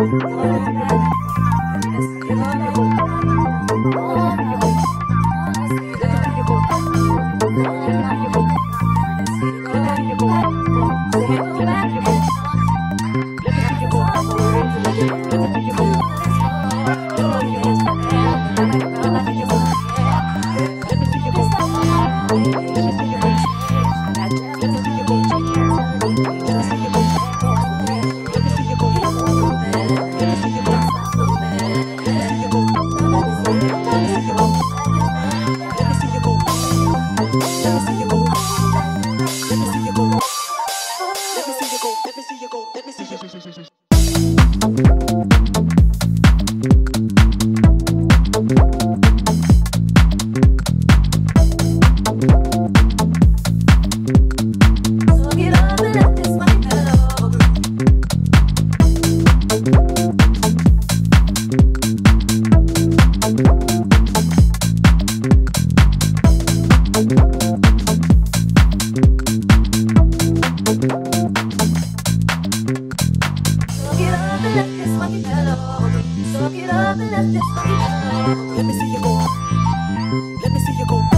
Let me see you go.